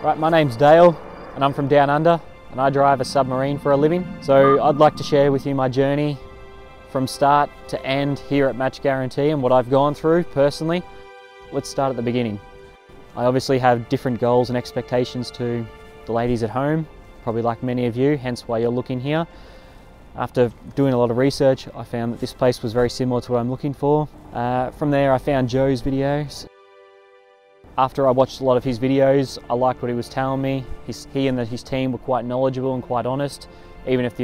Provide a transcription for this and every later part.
Right, my name's Dale and I'm from Down Under and I drive a submarine for a living. So I'd like to share with you my journey from start to end here at Match Guarantee and what I've gone through personally. Let's start at the beginning. I obviously have different goals and expectations to the ladies at home, probably like many of you, hence why you're looking here. After doing a lot of research, I found that this place was very similar to what I'm looking for. From there, I found Joe's videos. After I watched a lot of his videos, I liked what he was telling me. He and his team were quite knowledgeable and quite honest, even if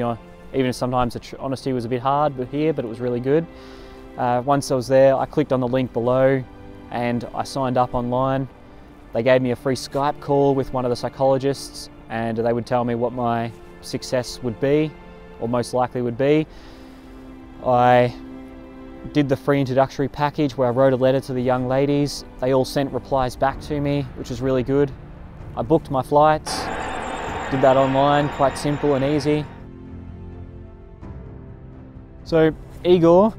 sometimes the honesty was a bit hard but it was really good. Once I was there, I clicked on the link below and I signed up online. They gave me a free Skype call with one of the psychologists and they would tell me what my success would be, or most likely would be. I did the free introductory package where I wrote a letter to the young ladies. They all sent replies back to me, which was really good. I booked my flights, did that online, quite simple and easy. So, Igor.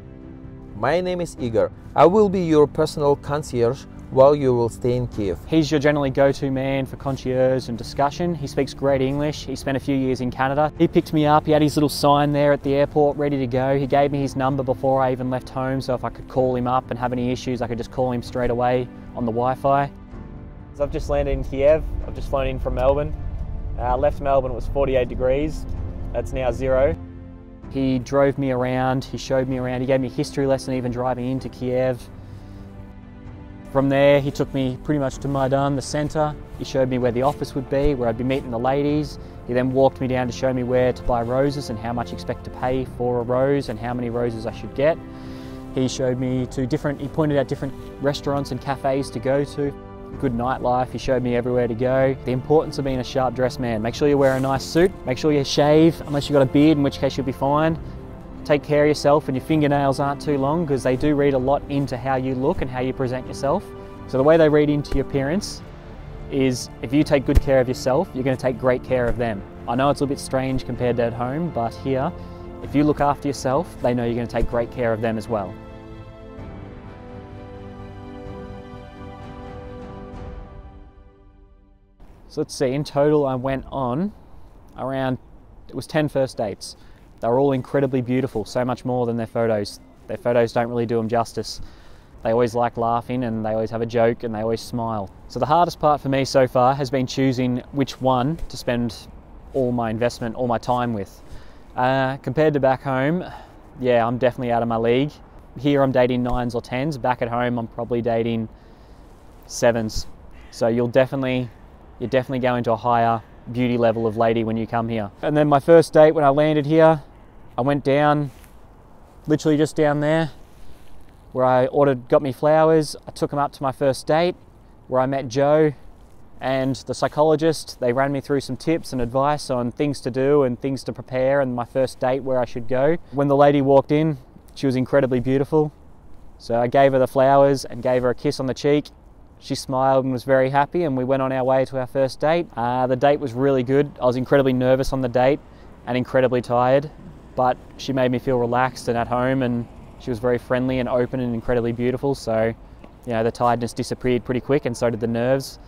My name is Igor. I will be your personal concierge while you will stay in Kiev. He's your generally go-to man for concierge and discussion. He speaks great English. He spent a few years in Canada. He picked me up. He had his little sign there at the airport ready to go. He gave me his number before I even left home, so if I could call him up and have any issues, I could just call him straight away on the Wi-Fi. So I've just landed in Kiev. I've just flown in from Melbourne. I left Melbourne, it was 48 degrees. That's now 0. He drove me around. He showed me around. He gave me a history lesson even driving into Kiev. From there, he took me pretty much to Maidan, the centre. He showed me where the office would be, where I'd be meeting the ladies. He then walked me down to show me where to buy roses and how much expect to pay for a rose and how many roses I should get. He showed me he pointed out different restaurants and cafes to go to. Good nightlife, he showed me everywhere to go. The importance of being a sharp dressed man. Make sure you wear a nice suit. Make sure you shave, unless you've got a beard, in which case you'll be fine. Take care of yourself and your fingernails aren't too long because they do read a lot into how you look and how you present yourself. So the way they read into your appearance is if you take good care of yourself, you're going to take great care of them. I know it's a little bit strange compared to at home, but here, if you look after yourself, they know you're going to take great care of them as well. So let's see, in total I went on around, it was 10 first dates. They're all incredibly beautiful, so much more than their photos. Their photos don't really do them justice. They always like laughing and they always have a joke and they always smile. So the hardest part for me so far has been choosing which one to spend all my investment, all my time with. Compared to back home, yeah, I'm definitely out of my league. Here I'm dating 9s or 10s. Back at home, I'm probably dating 7s. So you're definitely going to a higher beauty level of lady when you come here. And then my first date when I landed here, I went down, literally just down there, where I got me flowers. I took them up to my first date, where I met Joe and the psychologist. They ran me through some tips and advice on things to do and things to prepare and my first date where I should go. When the lady walked in, she was incredibly beautiful. So I gave her the flowers and gave her a kiss on the cheek. She smiled and was very happy and we went on our way to our first date. The date was really good. I was incredibly nervous on the date and incredibly tired, but she made me feel relaxed and at home and she was very friendly and open and incredibly beautiful. So, you know, the tiredness disappeared pretty quick and so did the nerves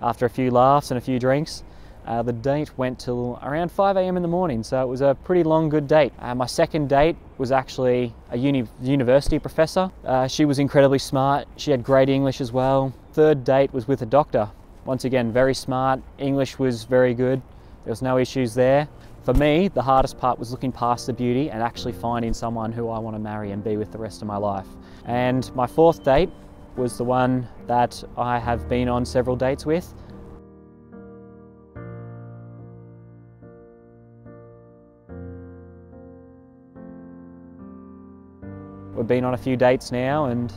after a few laughs and a few drinks. The date went till around 5 AM in the morning, so it was a pretty long, good date. My second date was actually a university professor. She was incredibly smart. She had great English as well. Third date was with a doctor. Once again, very smart. English was very good. There was no issues there. For me, the hardest part was looking past the beauty and actually finding someone who I want to marry and be with the rest of my life. And my fourth date was the one that I have been on several dates with. We've been on a few dates now and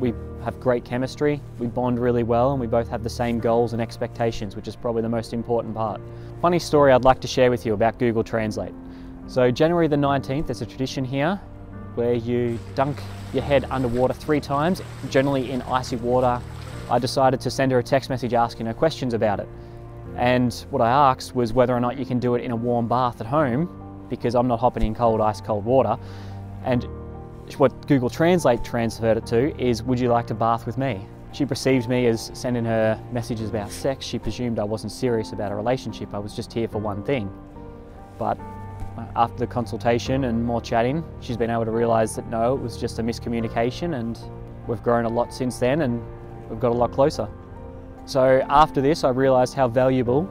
we have great chemistry, we bond really well and we both have the same goals and expectations, which is probably the most important part. Funny story I'd like to share with you about Google Translate. So January the 19th, there's a tradition here where you dunk your head underwater 3 times, generally in icy water. I decided to send her a text message asking her questions about it. And what I asked was whether or not you can do it in a warm bath at home, because I'm not hopping in cold, ice-cold water. And what Google Translate transferred it to is, would you like to bath with me? She perceived me as sending her messages about sex. She presumed I wasn't serious about a relationship. I was just here for one thing. But after the consultation and more chatting, she's been able to realise that no, it was just a miscommunication, and we've grown a lot since then and we've got a lot closer. So after this, I realised how valuable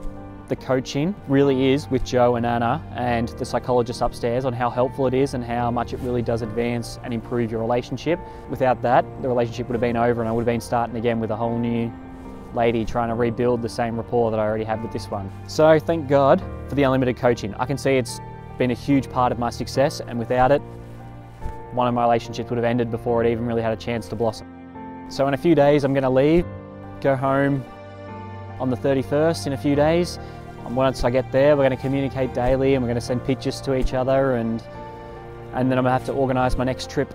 the coaching really is with Joe and Anna and the psychologist upstairs, on how helpful it is and how much it really does advance and improve your relationship. Without that, the relationship would have been over and I would have been starting again with a whole new lady trying to rebuild the same rapport that I already have with this one. So thank God for the unlimited coaching. I can see it's been a huge part of my success, and without it, one of my relationships would have ended before it even really had a chance to blossom. So in a few days, I'm gonna leave, go home on the 31st in a few days. And once I get there, we're gonna communicate daily and we're gonna send pictures to each other, and then I'm gonna have to organize my next trip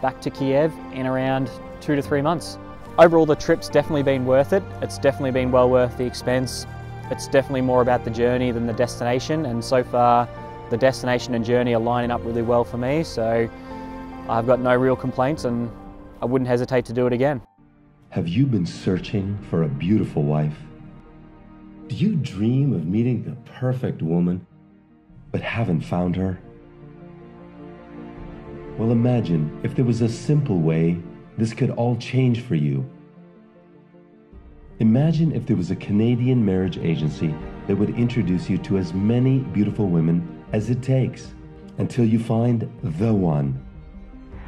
back to Kiev in around 2 to 3 months. Overall, the trip's definitely been worth it. It's definitely been well worth the expense. It's definitely more about the journey than the destination, and so far, the destination and journey are lining up really well for me, so I've got no real complaints and I wouldn't hesitate to do it again. Have you been searching for a beautiful wife? Do you dream of meeting the perfect woman but haven't found her? Well, imagine if there was a simple way this could all change for you. Imagine if there was a Canadian marriage agency that would introduce you to as many beautiful women as it takes until you find the one.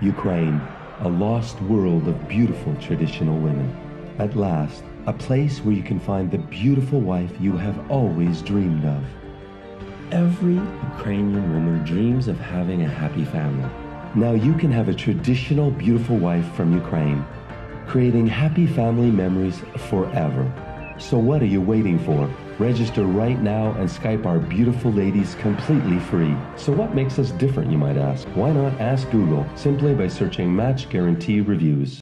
Ukraine, a lost world of beautiful traditional women. At last, a place where you can find the beautiful wife you have always dreamed of. Every Ukrainian woman dreams of having a happy family. Now you can have a traditional beautiful wife from Ukraine, creating happy family memories forever. So what are you waiting for? Register right now and Skype our beautiful ladies completely free. So what makes us different, you might ask? Why not ask Google simply by searching Match Guarantee Reviews.